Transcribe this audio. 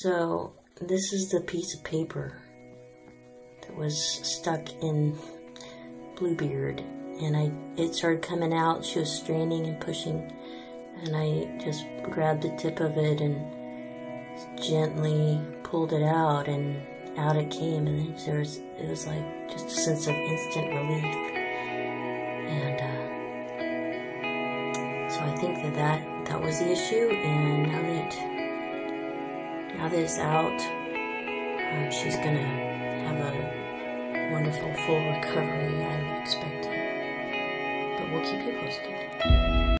So this is the piece of paper that was stuck in Bluebeard, and it started coming out. She was straining and pushing, and I just grabbed the tip of it and gently pulled it out, and out it came. And it was like just a sense of instant relief, and so I think that was the issue. And now that it's out, she's gonna have a wonderful full recovery, I'm expecting. But we'll keep you posted.